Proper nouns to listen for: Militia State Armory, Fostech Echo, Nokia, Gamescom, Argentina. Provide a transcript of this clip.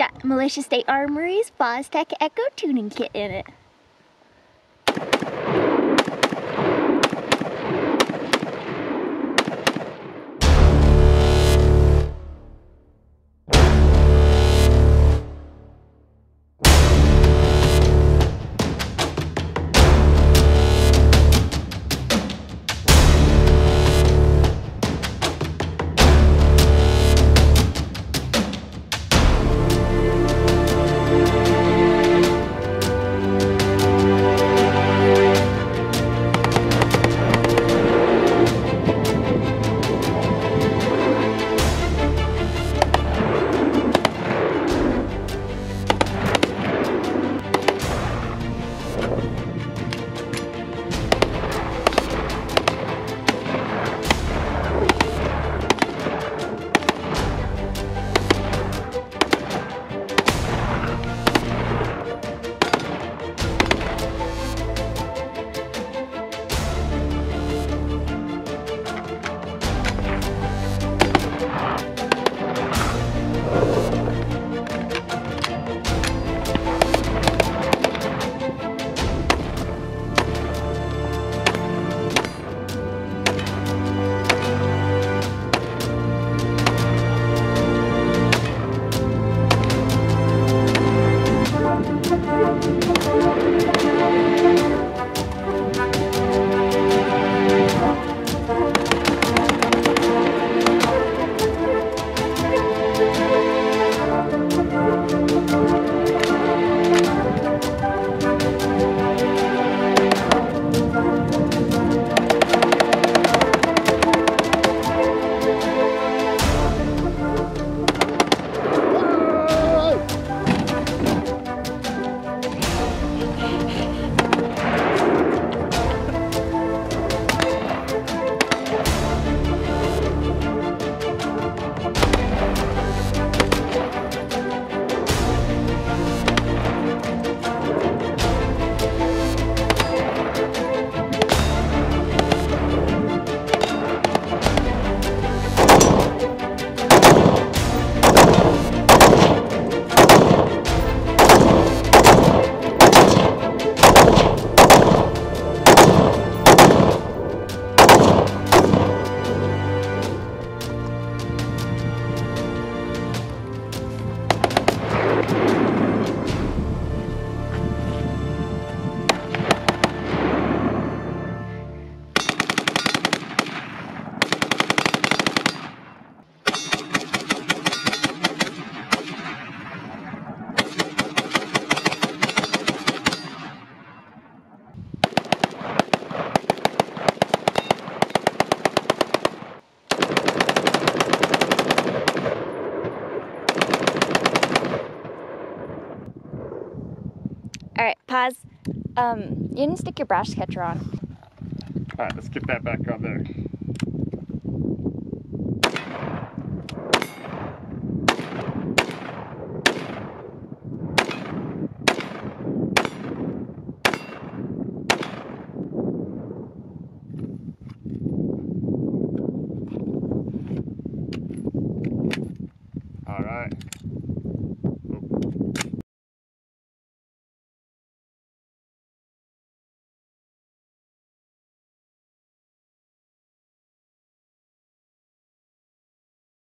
got Militia State Armory's Fostech Echo tuning kit in it. You didn't stick your brass catcher on. All right, let's get that back on there.